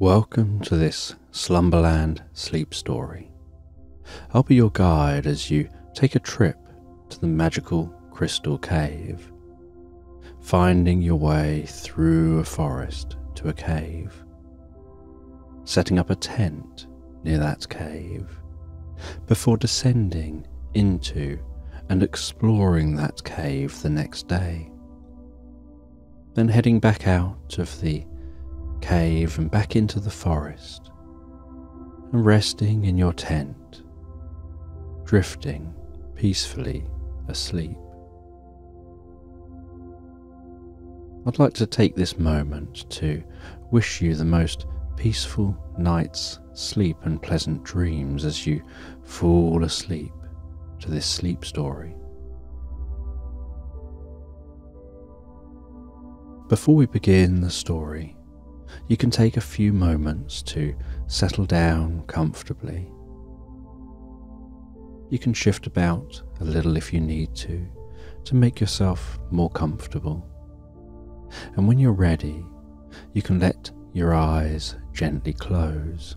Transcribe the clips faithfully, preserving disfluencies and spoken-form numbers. Welcome to this Slumberland sleep story. I'll be your guide as you take a trip to the magical crystal cave, finding your way through a forest to a cave, setting up a tent near that cave, before descending into and exploring that cave the next day, then heading back out of the cave and back into the forest, and resting in your tent, drifting peacefully asleep. I'd like to take this moment to wish you the most peaceful night's sleep and pleasant dreams as you fall asleep to this sleep story. Before we begin the story, you can take a few moments to settle down comfortably. You can shift about a little if you need to, to make yourself more comfortable. And when you're ready, you can let your eyes gently close.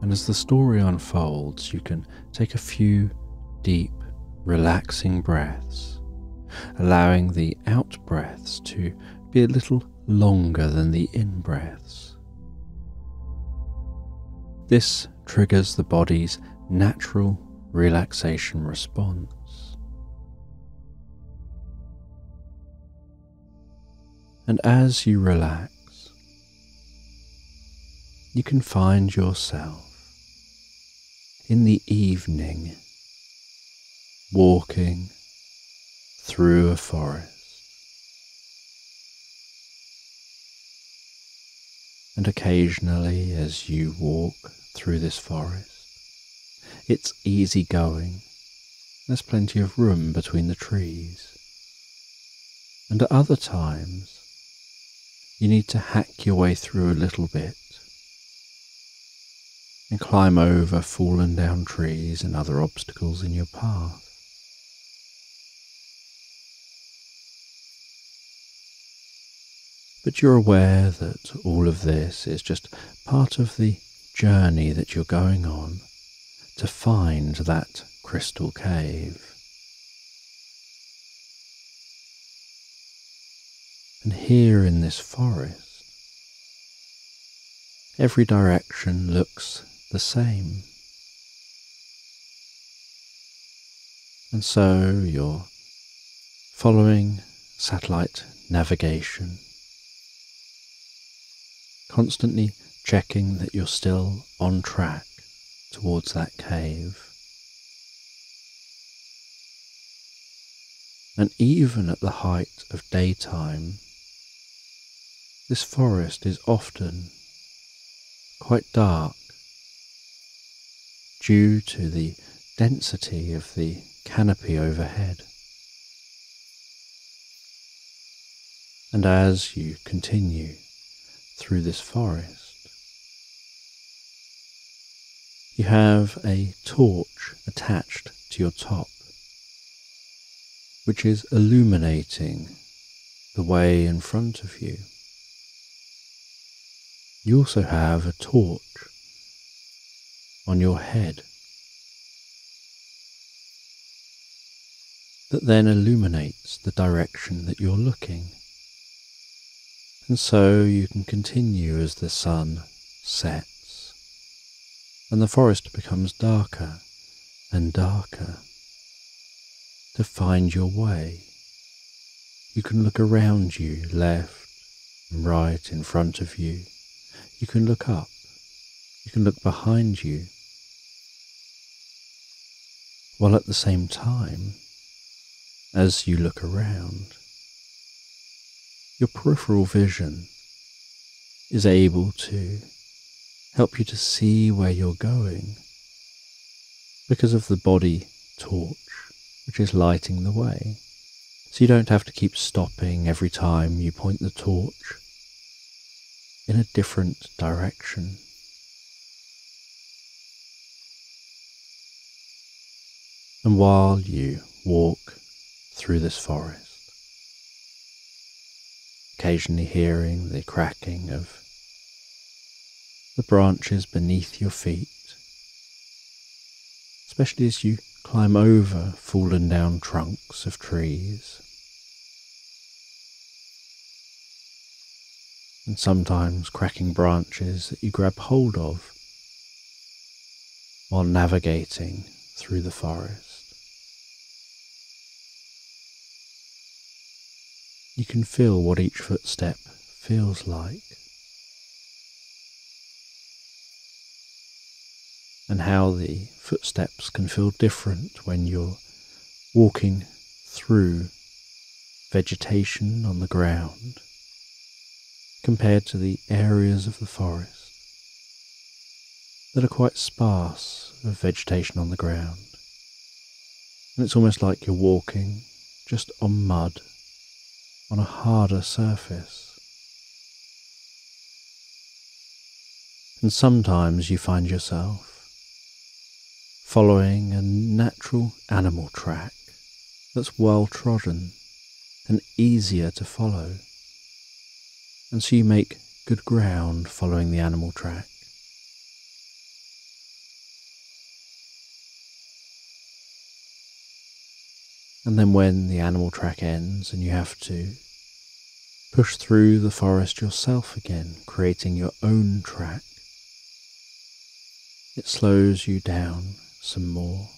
And as the story unfolds, you can take a few deep, relaxing breaths, allowing the out breaths to be a little longer than the in breaths. This triggers the body's natural relaxation response. And as you relax, you can find yourself in the evening, walking through a forest. And occasionally, as you walk through this forest, it's easy going. There's plenty of room between the trees. And at other times, you need to hack your way through a little bit and climb over fallen down trees and other obstacles in your path. But you're aware that all of this is just part of the journey that you're going on to find that crystal cave. And here in this forest, every direction looks the same. And so you're following satellite navigation, constantly checking that you're still on track towards that cave. And even at the height of daytime, this forest is often quite dark due to the density of the canopy overhead. And as you continue through this forest, you have a torch attached to your top, which is illuminating the way in front of you. You also have a torch on your head that then illuminates the direction that you're looking. And so you can continue as the sun sets, and the forest becomes darker and darker. To find your way, you can look around you, left and right in front of you. You can look up, you can look behind you, while at the same time, as you look around, your peripheral vision is able to help you to see where you're going because of the body torch which is lighting the way. So you don't have to keep stopping every time you point the torch in a different direction. And while you walk through this forest, occasionally hearing the cracking of the branches beneath your feet, especially as you climb over fallen down trunks of trees. And sometimes cracking branches that you grab hold of while navigating through the forest. You can feel what each footstep feels like, and how the footsteps can feel different when you're walking through vegetation on the ground compared to the areas of the forest that are quite sparse of vegetation on the ground. And it's almost like you're walking just on mud on a harder surface. And sometimes you find yourself following a natural animal track that's well trodden and easier to follow. And so you make good ground following the animal track. And then when the animal track ends and you have to push through the forest yourself again, creating your own track, it slows you down some more.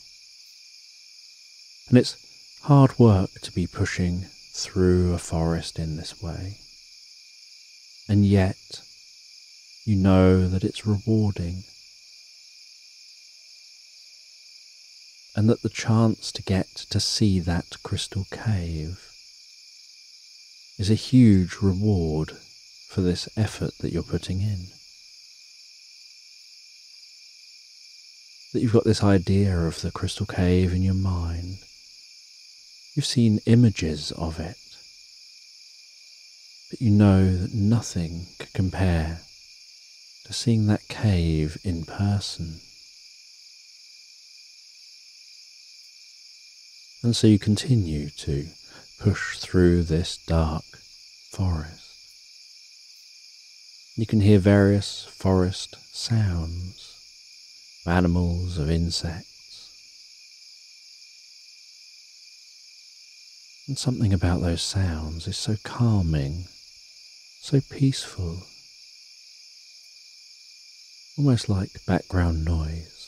And it's hard work to be pushing through a forest in this way. And yet, you know that it's rewarding, and that the chance to get to see that crystal cave is a huge reward for this effort that you're putting in. That you've got this idea of the crystal cave in your mind. You've seen images of it. But you know that nothing could compare to seeing that cave in person. And so you continue to push through this dark forest. You can hear various forest sounds. Of animals, of insects. And something about those sounds is so calming, so peaceful, almost like background noise,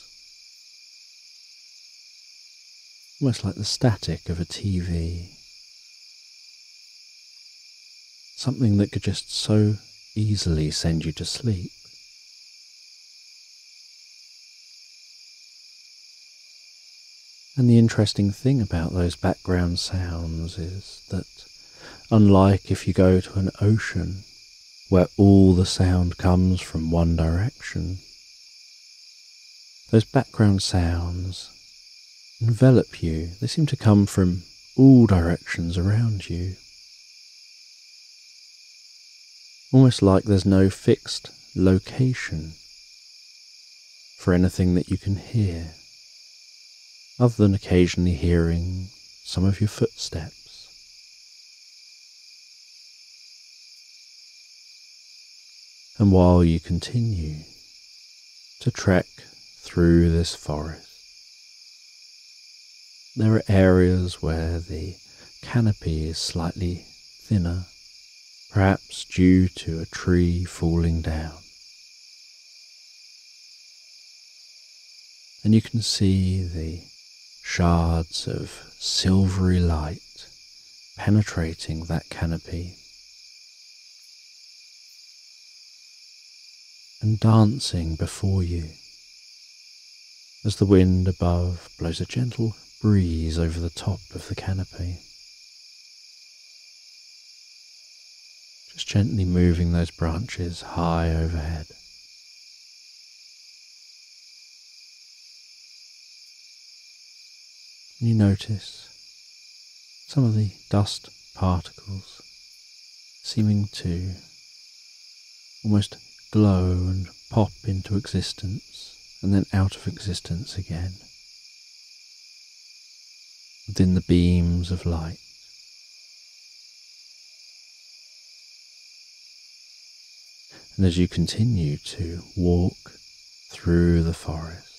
almost like the static of a T V, something that could just so easily send you to sleep. And the interesting thing about those background sounds is that, unlike if you go to an ocean where all the sound comes from one direction, those background sounds envelop you. They seem to come from all directions around you. Almost like there's no fixed location for anything that you can hear, other than occasionally hearing some of your footsteps. And while you continue to trek through this forest, there are areas where the canopy is slightly thinner, perhaps due to a tree falling down. And you can see the shards of silvery light penetrating that canopy and dancing before you as the wind above blows a gentle breeze over the top of the canopy, just gently moving those branches high overhead. You notice some of the dust particles seeming to almost glow and pop into existence and then out of existence again within the beams of light. and as you continue to walk through the forest,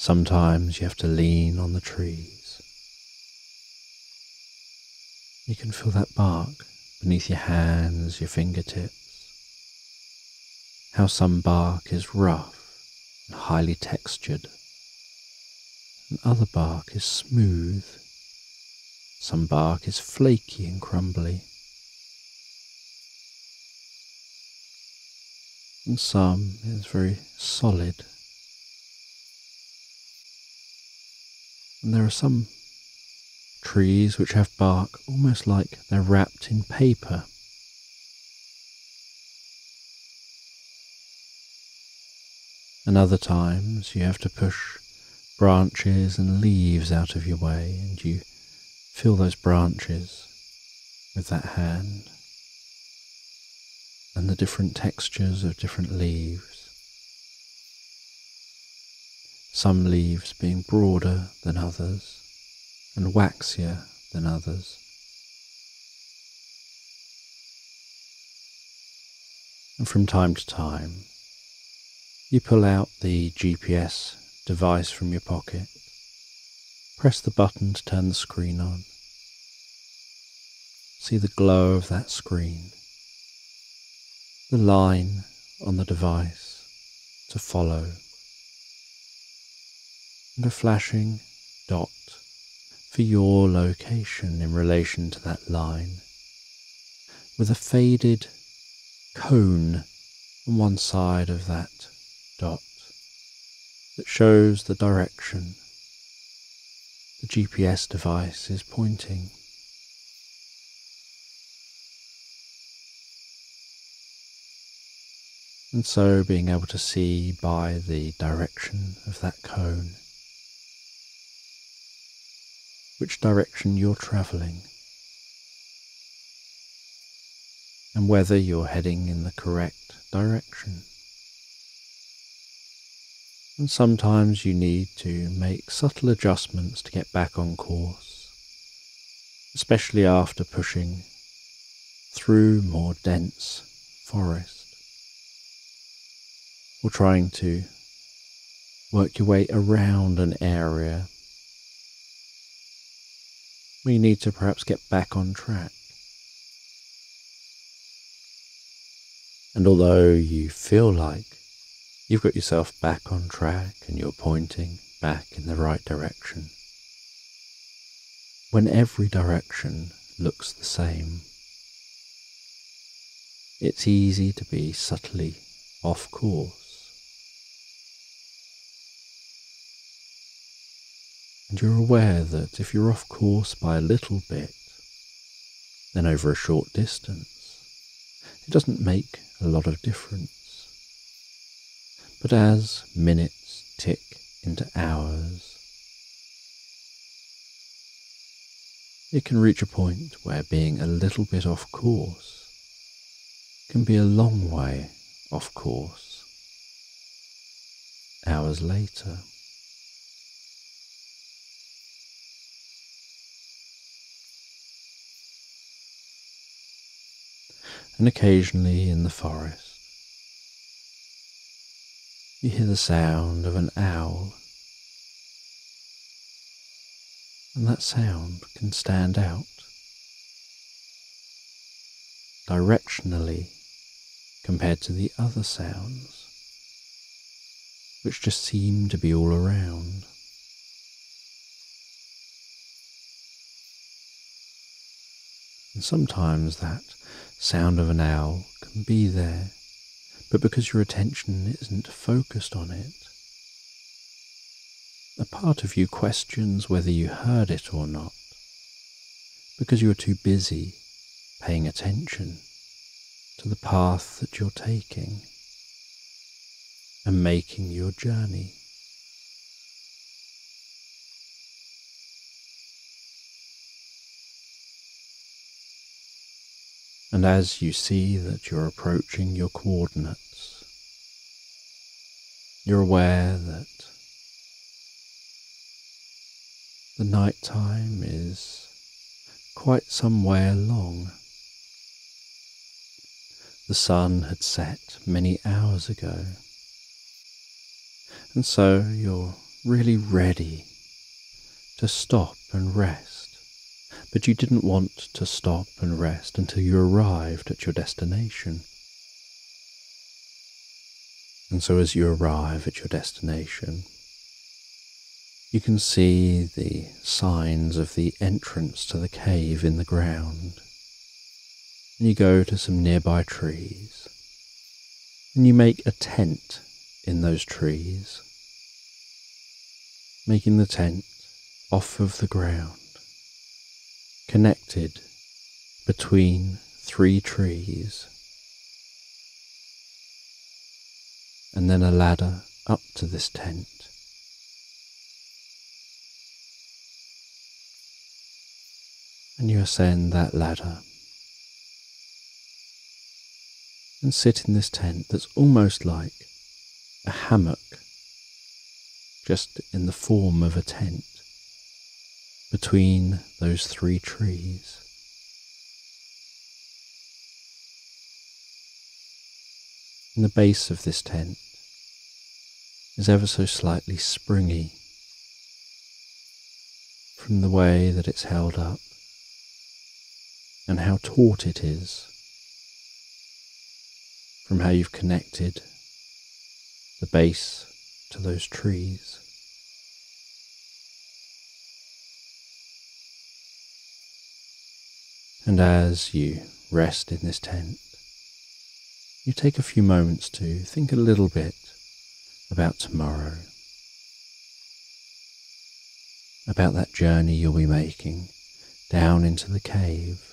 sometimes you have to lean on the trees. You can feel that bark beneath your hands, your fingertips, how some bark is rough and highly textured, and other bark is smooth. Some bark is flaky and crumbly, and some is very solid. And there are some trees which have bark almost like they're wrapped in paper. And other times you have to push branches and leaves out of your way, and you feel those branches with that hand and the different textures of different leaves, some leaves being broader than others and waxier than others. And from time to time you pull out the G P S device from your pocket, press the button to turn the screen on. See the glow of that screen, the line on the device to follow, and a flashing dot for your location in relation to that line, with a faded cone on one side of that dot that shows the direction the G P S device is pointing. And so being able to see by the direction of that cone which direction you're travelling, and whether you're heading in the correct direction. And sometimes you need to make subtle adjustments to get back on course, especially after pushing through more dense forest, or trying to work your way around an area where you need to perhaps get back on track. And although you feel like you've got yourself back on track and you're pointing back in the right direction, when every direction looks the same, it's easy to be subtly off course. And you're aware that if you're off course by a little bit, then over a short distance, it doesn't make a lot of difference. But as minutes tick into hours, it can reach a point where being a little bit off course can be a long way off course hours later. And occasionally in the forest, you hear the sound of an owl, and that sound can stand out directionally compared to the other sounds, which just seem to be all around. And sometimes that sound of an owl can be there, but because your attention isn't focused on it, a part of you questions whether you heard it or not, because you are too busy paying attention to the path that you're taking and making your journey. And as you see that you're approaching your coordinates, you're aware that the night time is quite some way along, The sun had set many hours ago, and so you're really ready to stop and rest, but you didn't want to stop and rest until you arrived at your destination. And so as you arrive at your destination, you can see the signs of the entrance to the cave in the ground, and you go to some nearby trees, and you make a tent in those trees, making the tent off of the ground, connected between three trees, and then a ladder up to this tent. And you ascend that ladder and sit in this tent that's almost like a hammock, just in the form of a tent, between those three trees. And the base of this tent is ever so slightly springy from the way that it's held up and how taut it is, from how you've connected the base to those trees. And as you rest in this tent, you take a few moments to think a little bit about tomorrow, about that journey you'll be making down into the cave,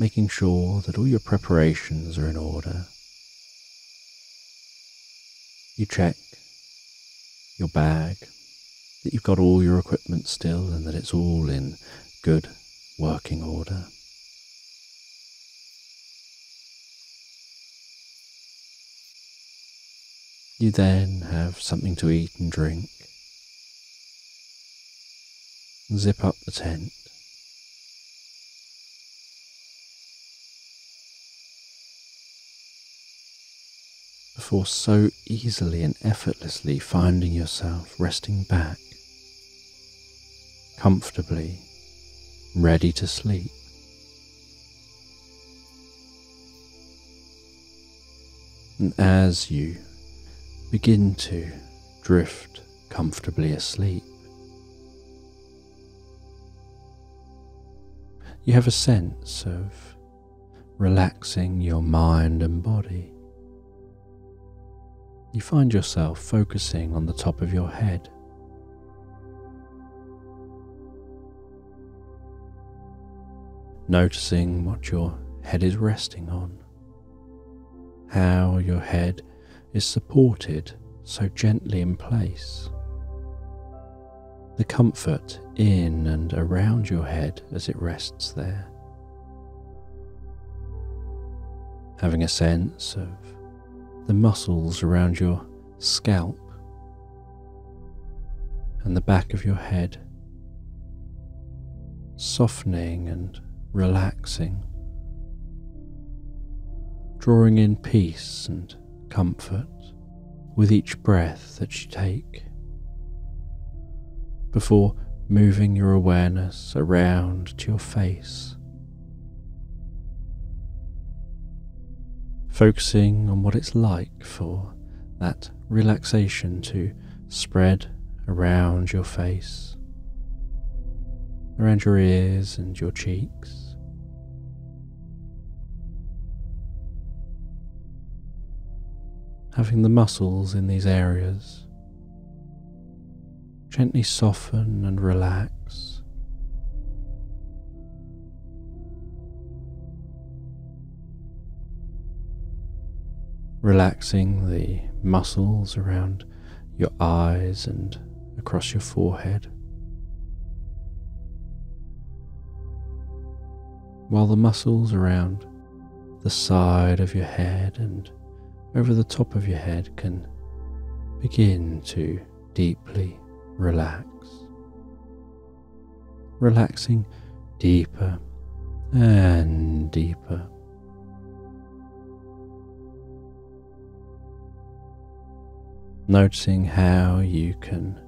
making sure that all your preparations are in order. You check your bag, that you've got all your equipment still and that it's all in good working order. You then have something to eat and drink, zip up the tent, before so easily and effortlessly finding yourself resting back, comfortably, ready to sleep. And as you begin to drift comfortably asleep, you have a sense of relaxing your mind and body. You find yourself focusing on the top of your head, noticing what your head is resting on, how your head is supported so gently in place, the comfort in and around your head as it rests there, having a sense of the muscles around your scalp and the back of your head softening and relaxing, drawing in peace and comfort with each breath that you take, before moving your awareness around to your face, focusing on what it's like for that relaxation to spread around your face, around your ears and your cheeks. Having the muscles in these areas gently soften and relax, relaxing the muscles around your eyes and across your forehead, while the muscles around the side of your head and over the top of your head can begin to deeply relax, relaxing deeper and deeper noticing how you can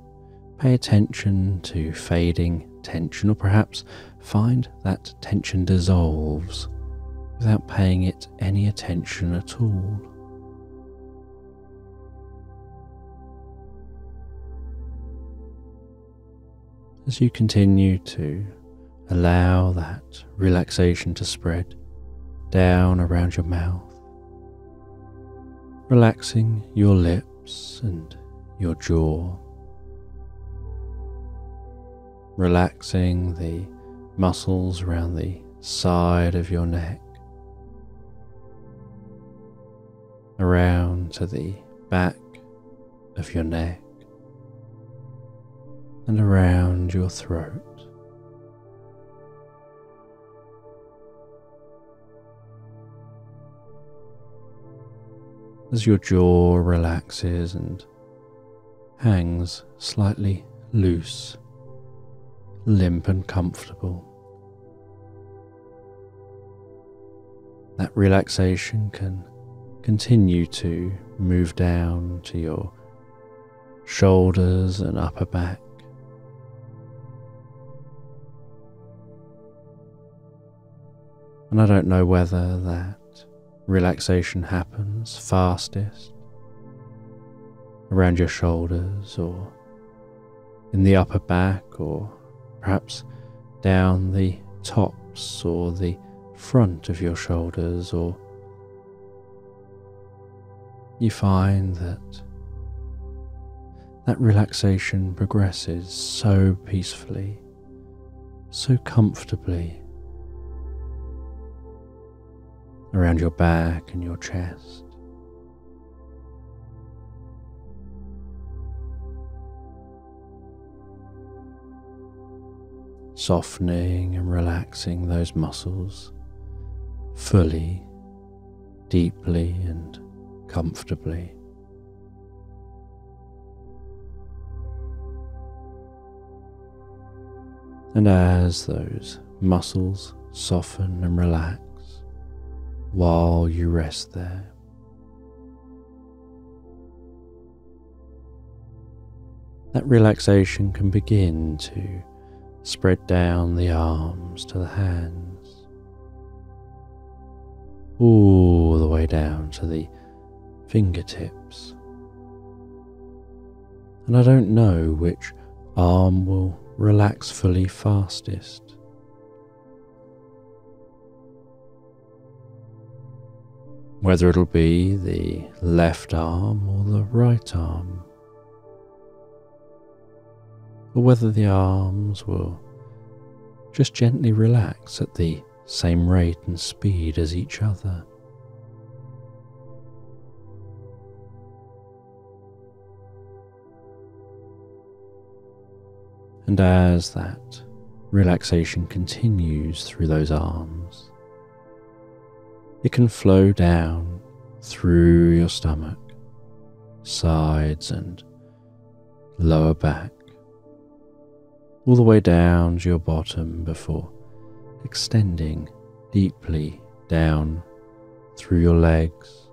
pay attention to fading tension, or perhaps find that tension dissolves without paying it any attention at all. As you continue to allow that relaxation to spread down around your mouth, relaxing your lips and your jaw, relaxing the muscles around the side of your neck, around to the back of your neck, and around your throat. As your jaw relaxes and hangs slightly loose, limp and comfortable, that relaxation can continue to move down to your shoulders and upper back. And I don't know whether that relaxation happens fastest around your shoulders or in the upper back, or perhaps down the tops or the front of your shoulders, or you find that that relaxation progresses so peacefully, so comfortably around your back and your chest. Softening and relaxing those muscles fully, deeply and comfortably. And as those muscles soften and relax while you rest there, that relaxation can begin to spread down the arms to the hands, all the way down to the fingertips. And I don't know which arm will relax fully fastest. Whether it'll be the left arm or the right arm, or whether the arms will just gently relax at the same rate and speed as each other. And as that relaxation continues through those arms, it can flow down through your stomach, sides and lower back, all the way down to your bottom before extending deeply down through your legs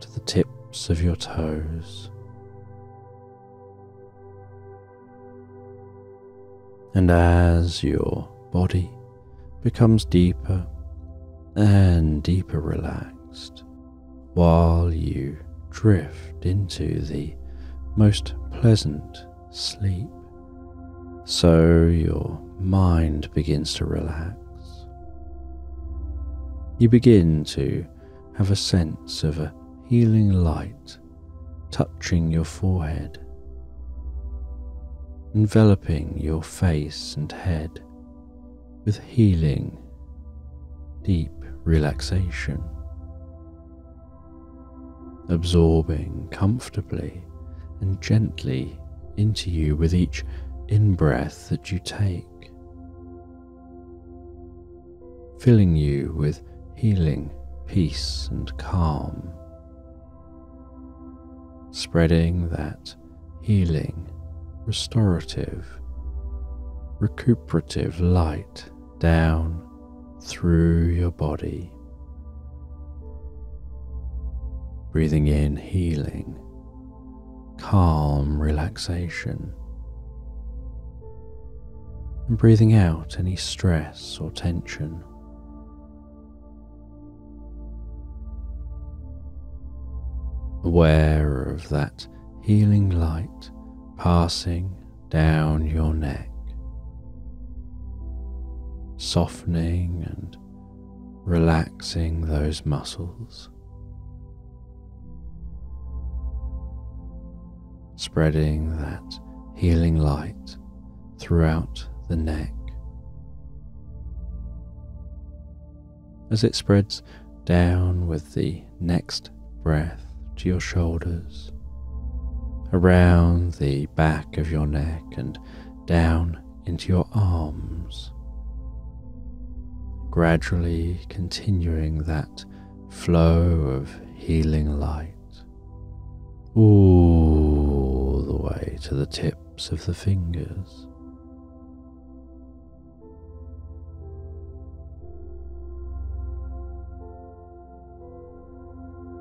to the tips of your toes. And as your body becomes deeper and deeper relaxed, while you drift into the most pleasant sleep, so your mind begins to relax. You begin to have a sense of a healing light touching your forehead, enveloping your face and head with healing, deep relaxation, absorbing comfortably and gently into you with each in-breath that you take, filling you with healing, peace and calm, spreading that healing, restorative, recuperative light down through your body, breathing in healing calm relaxation, and breathing out any stress or tension. Aware of that healing light passing down your neck, softening and relaxing those muscles, spreading that healing light throughout the neck as it spreads down with the next breath to your shoulders, around the back of your neck and down into your arms, gradually continuing that flow of healing light all the way to the tips of the fingers.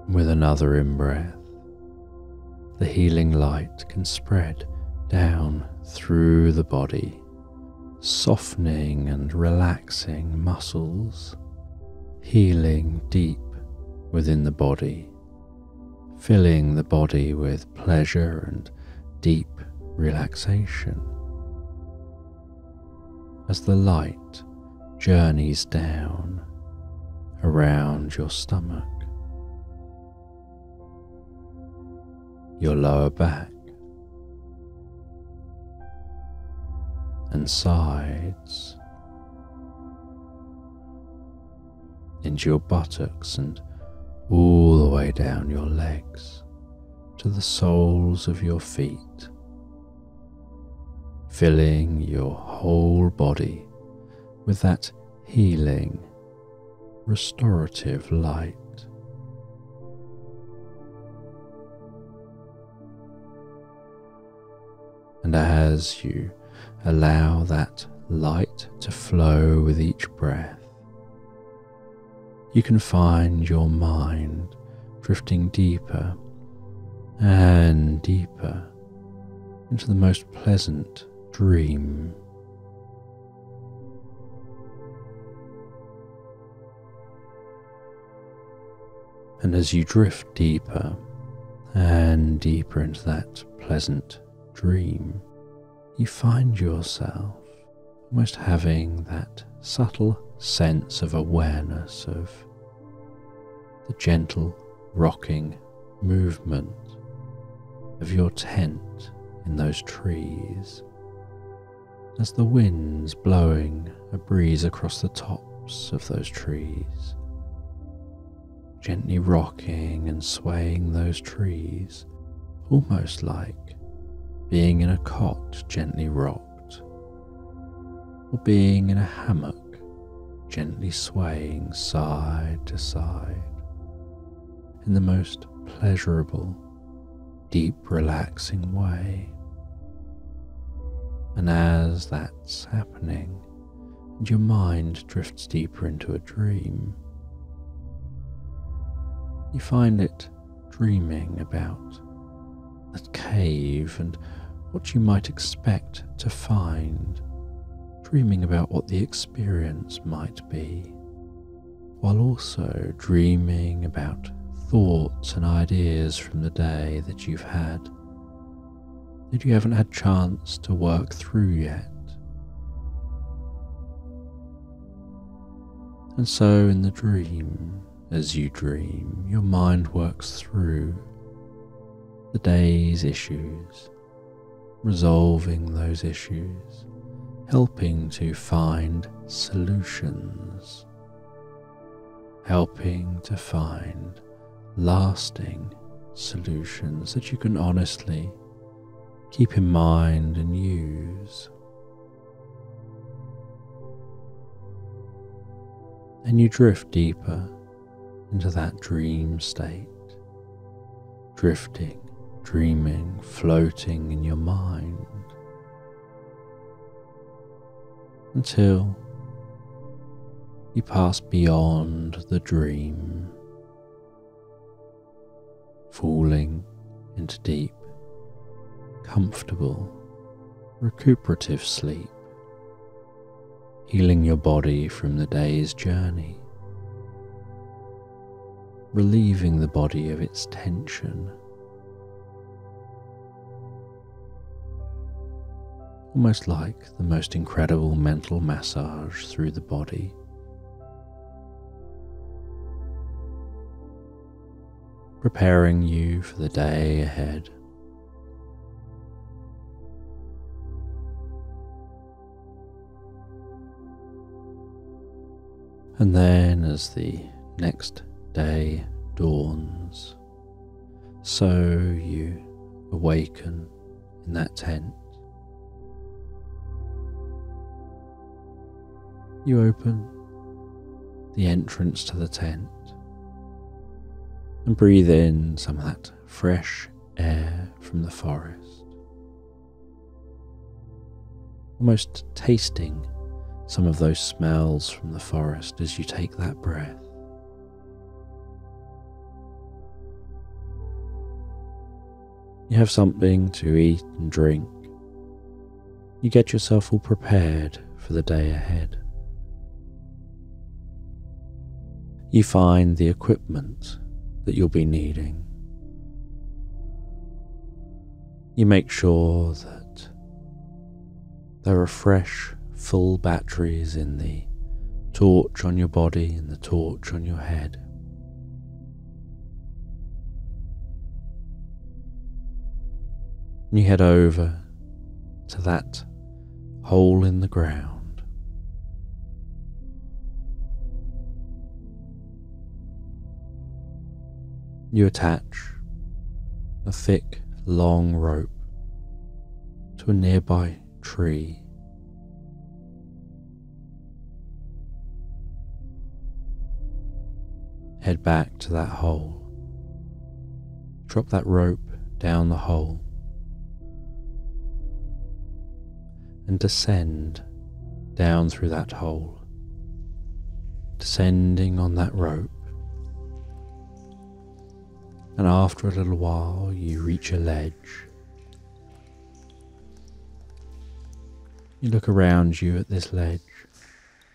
With another in-breath, the healing light can spread down through the body, softening and relaxing muscles, healing deep within the body, filling the body with pleasure and deep relaxation as the light journeys down around your stomach, your lower back and sides, into your buttocks and all the way down your legs to the soles of your feet, filling your whole body with that healing, restorative light. And as you allow that light to flow with each breath, you can find your mind drifting deeper and deeper into the most pleasant dream. And as you drift deeper and deeper into that pleasant dream, you find yourself almost having that subtle sense of awareness of the gentle rocking movement of your tent in those trees as the wind's blowing a breeze across the tops of those trees, gently rocking and swaying those trees, almost like being in a cot gently rocked, or being in a hammock gently swaying side to side in the most pleasurable, deep relaxing way. And as that's happening and your mind drifts deeper into a dream, you find it dreaming about that cave and what you might expect to find, dreaming about what the experience might be, while also dreaming about thoughts and ideas from the day that you've had, that you haven't had chance to work through yet. And so in the dream, as you dream, your mind works through the day's issues, resolving those issues, helping to find solutions, helping to find lasting solutions that you can honestly keep in mind and use. And you drift deeper into that dream state, drifting, dreaming, floating in your mind, until you pass beyond the dream, falling into deep, comfortable, recuperative sleep, healing your body from the day's journey, relieving the body of its tension, almost like the most incredible mental massage through the body. Preparing you for the day ahead. And then as the next day dawns, so you awaken in that tent. You open the entrance to the tent and breathe in some of that fresh air from the forest, almost tasting some of those smells from the forest as you take that breath. You have something to eat and drink. You get yourself all prepared for the day ahead. You find the equipment that you'll be needing. You make sure that there are fresh, full batteries in the torch on your body and the torch on your head. You head over to that hole in the ground. You attach a thick, long rope to a nearby tree. Head back to that hole. Drop that rope down the hole and descend down through that hole, descending on that rope. And after a little while, you reach a ledge. You look around you at this ledge.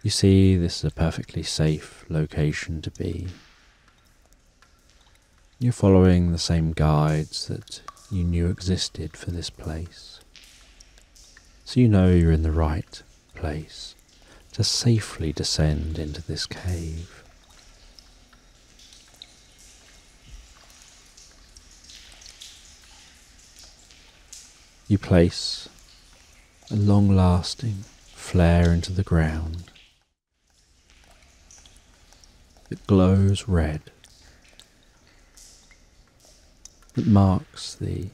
You see this is a perfectly safe location to be. You're following the same guides that you knew existed for this place. So you know you're in the right place to safely descend into this cave. You place a long-lasting flare into the ground. It glows red. It marks the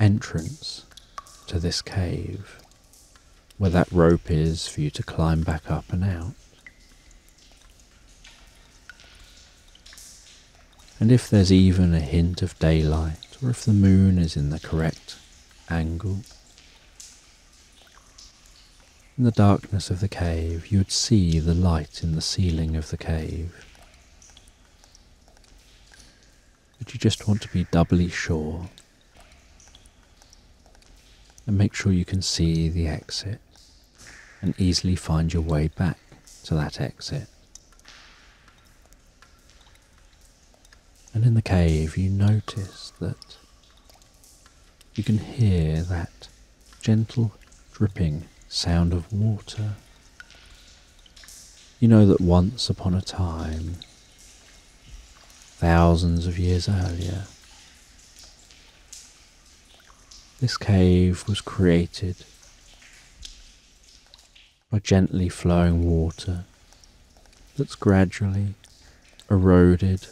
entrance to this cave, where that rope is for you to climb back up and out. And if there's even a hint of daylight, or if the moon is in the correct angle, in the darkness of the cave, you would see the light in the ceiling of the cave. But you just want to be doubly sure and make sure you can see the exit and easily find your way back to that exit. And in the cave, you notice that you can hear that gentle dripping sound of water. You know that once upon a time, thousands of years earlier, this cave was created by gently flowing water that's gradually eroded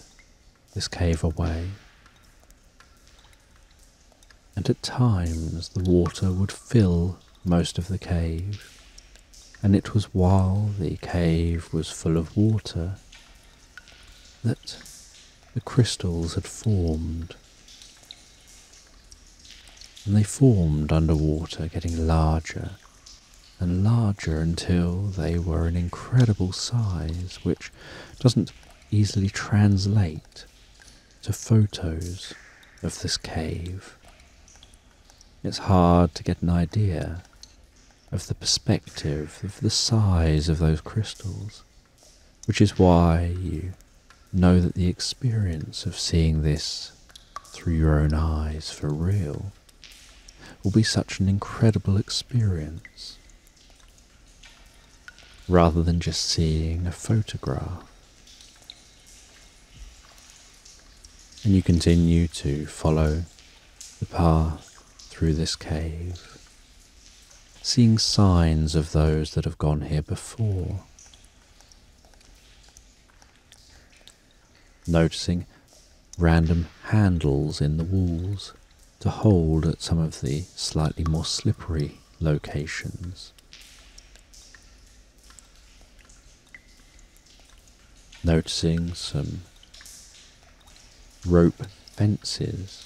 this cave away, and at times the water would fill most of the cave, and it was while the cave was full of water that the crystals had formed, and they formed underwater, getting larger and larger until they were an incredible size, which doesn't easily translate to photos of this cave. It's hard to get an idea of the perspective, of the size of those crystals, which is why you know that the experience of seeing this through your own eyes for real will be such an incredible experience, rather than just seeing a photograph. And you continue to follow the path through this cave, seeing signs of those that have gone here before, noticing random handles in the walls to hold at some of the slightly more slippery locations, noticing some rope fences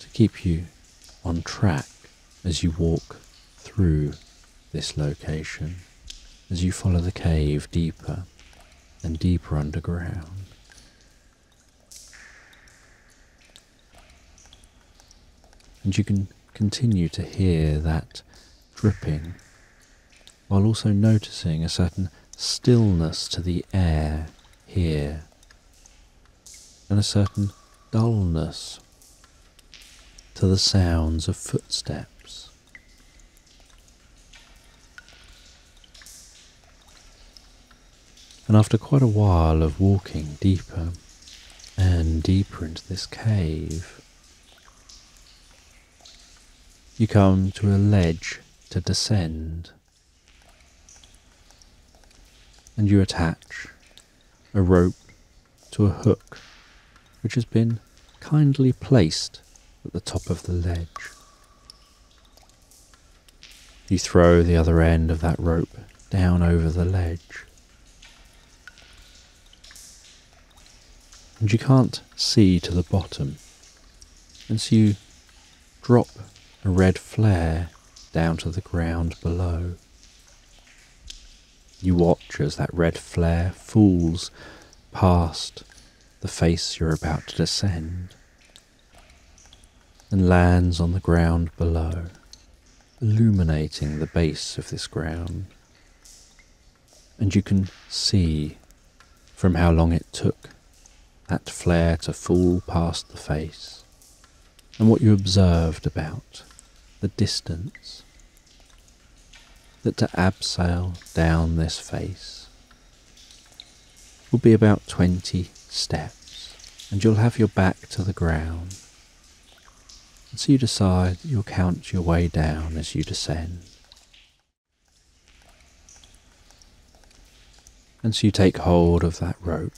to keep you on track as you walk through this location, as you follow the cave deeper and deeper underground. And you can continue to hear that dripping, while also noticing a certain stillness to the air here, and a certain dullness to the sounds of footsteps. And after quite a while of walking deeper and deeper into this cave, you come to a ledge to descend, and you attach a rope to a hook which has been kindly placed at the top of the ledge. You throw the other end of that rope down over the ledge. And you can't see to the bottom, and so you drop a red flare down to the ground below. You watch as that red flare falls past the face you're about to descend and lands on the ground below, illuminating the base of this ground. And you can see from how long it took that flare to fall past the face, and what you observed about the distance that to abseil down this face will be about twenty steps, and you'll have your back to the ground. And so you decide you'll count your way down as you descend. And so you take hold of that rope.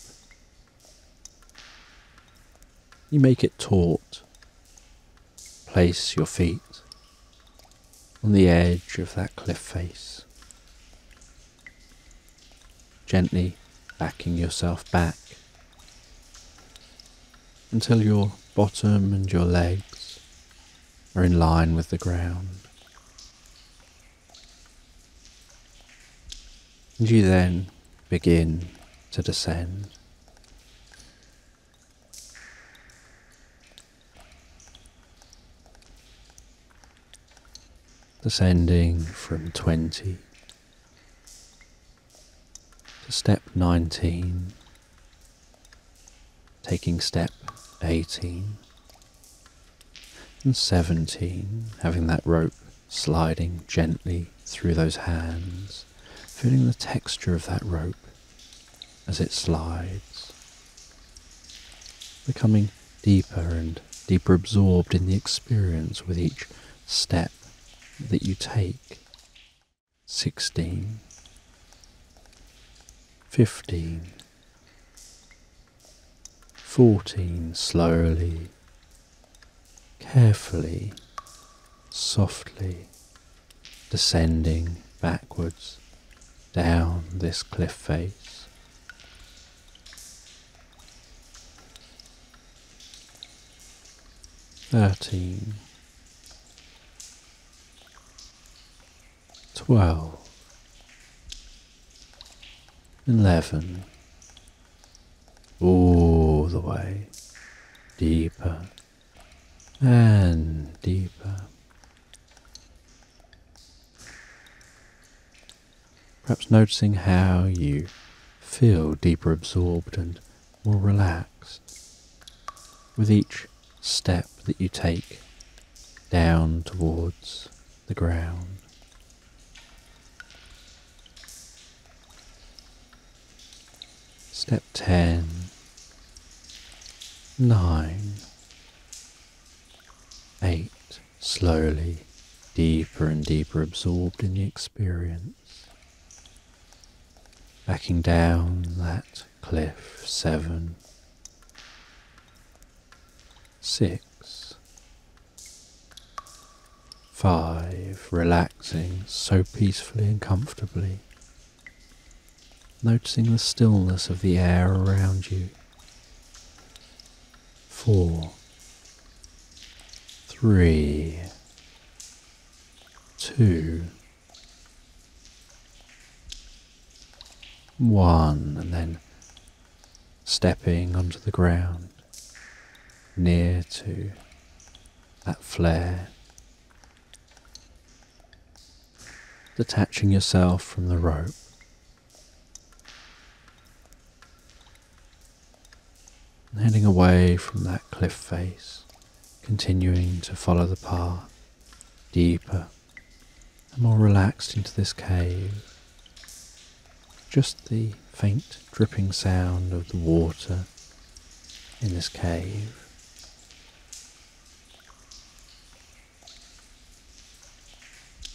You make it taut. Place your feet on the edge of that cliff face, gently backing yourself back until your bottom and your legs are in line with the ground. And you then begin to descend. Descending from twenty to step nineteen, taking step eighteen and seventeen, having that rope sliding gently through those hands, feeling the texture of that rope as it slides, becoming deeper and deeper absorbed in the experience with each step that you take. Sixteen, fifteen, fourteen, slowly, carefully, softly descending backwards down this cliff face. Thirteen, twelve, eleven, all the way deeper and deeper. Perhaps noticing how you feel deeper absorbed and more relaxed with each step that you take down towards the ground. Step ten, nine, eight, slowly, deeper and deeper absorbed in the experience. Backing down that cliff, seven, six, five, relaxing so peacefully and comfortably. Noticing the stillness of the air around you. Four, three, two, one, and then stepping onto the ground, near to that flare. Detaching yourself from the rope. Heading away from that cliff face, continuing to follow the path deeper and more relaxed into this cave. Just the faint dripping sound of the water in this cave.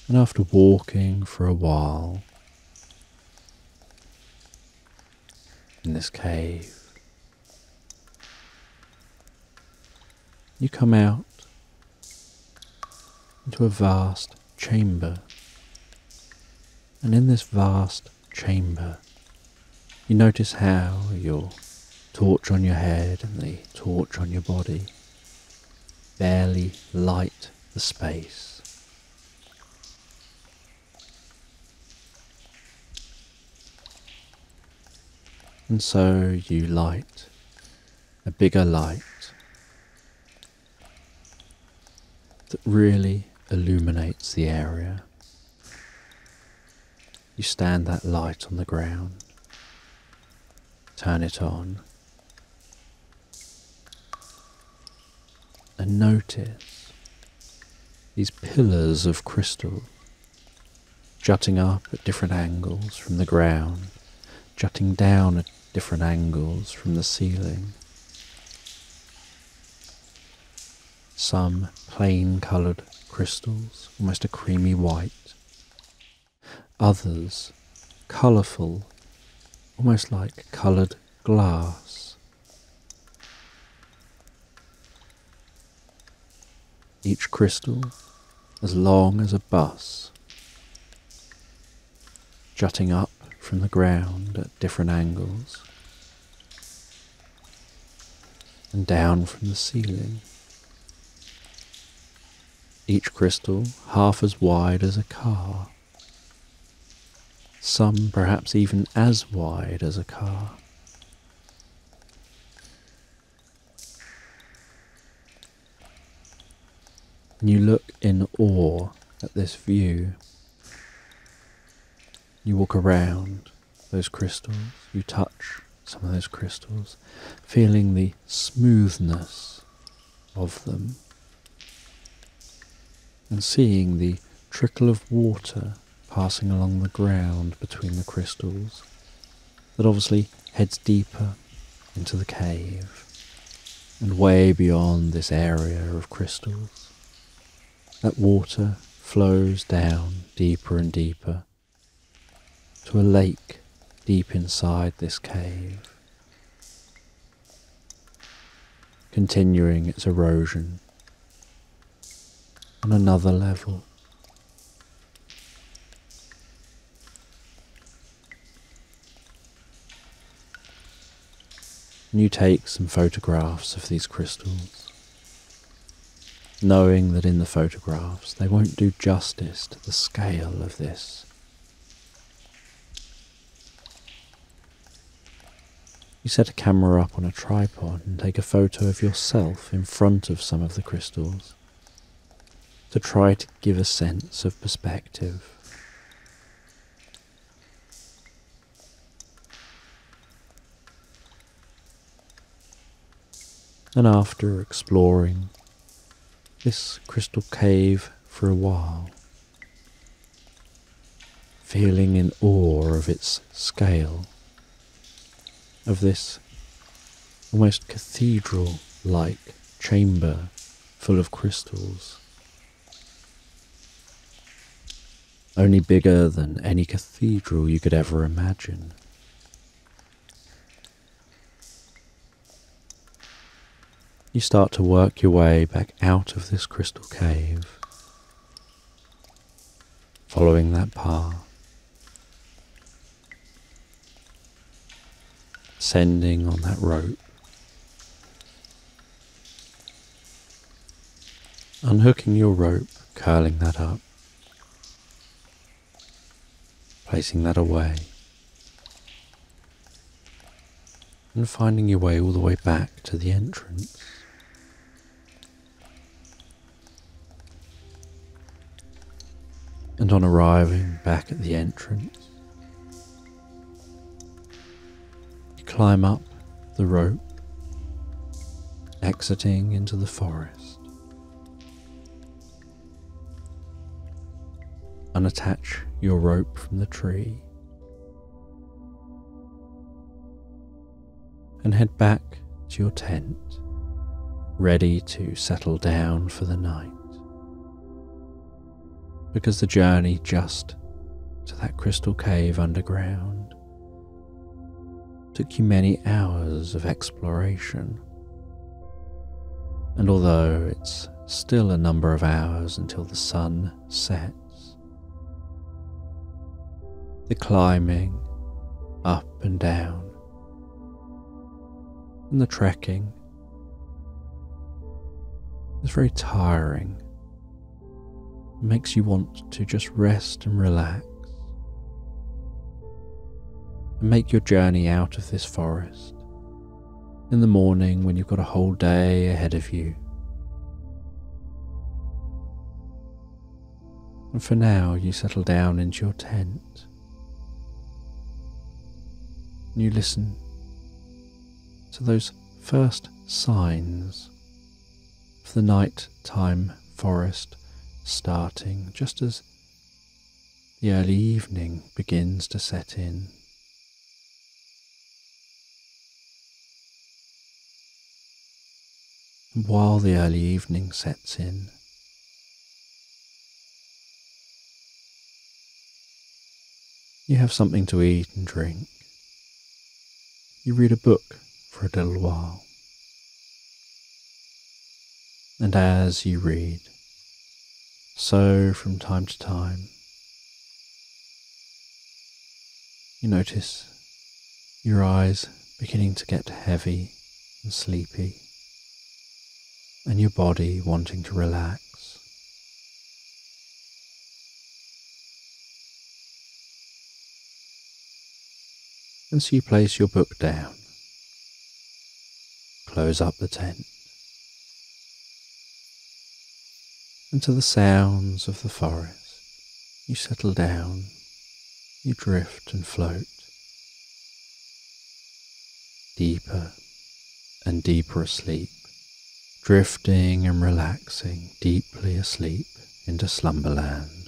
And after walking for a while in this cave, you come out into a vast chamber, and in this vast chamber you notice how your torch on your head and the torch on your body barely light the space. And so you light a bigger light that really illuminates the area. You stand that light on the ground, turn it on, and notice these pillars of crystal jutting up at different angles from the ground, jutting down at different angles from the ceiling. Some plain coloured crystals, almost a creamy white. Others colourful, almost like coloured glass. Each crystal as long as a bus, jutting up from the ground at different angles and down from the ceiling. Each crystal half as wide as a car, some perhaps even as wide as a car. And you look in awe at this view. You walk around those crystals, you touch some of those crystals, feeling the smoothness of them. And seeing the trickle of water passing along the ground between the crystals that obviously heads deeper into the cave and way beyond this area of crystals. That water flows down deeper and deeper to a lake deep inside this cave, continuing its erosion on another level. And you take some photographs of these crystals, knowing that in the photographs they won't do justice to the scale of this. You set a camera up on a tripod and take a photo of yourself in front of some of the crystals to try to give a sense of perspective. And after exploring this crystal cave for a while, feeling in awe of its scale, of this almost cathedral-like chamber full of crystals, only bigger than any cathedral you could ever imagine. You start to work your way back out of this crystal cave, following that path, ascending on that rope, unhooking your rope, curling that up, placing that away, and finding your way all the way back to the entrance. And on arriving back at the entrance, you climb up the rope, exiting into the forest. Unattach your rope from the tree and head back to your tent, ready to settle down for the night. Because the journey just to that crystal cave underground took you many hours of exploration. And although it's still a number of hours until the sun sets, the climbing up and down and the trekking is very tiring. Makes you want to just rest and relax and make your journey out of this forest in the morning when you've got a whole day ahead of you. And for now you settle down into your tent and you listen to those first signs of the nighttime forest starting just as the early evening begins to set in. And while the early evening sets in, you have something to eat and drink. You read a book for a little while. And as you read, so, from time to time, you notice your eyes beginning to get heavy and sleepy, and your body wanting to relax. And so you place your book down, close up the tent, and to the sounds of the forest, you settle down, you drift and float, deeper and deeper asleep, drifting and relaxing, deeply asleep into Slumberland.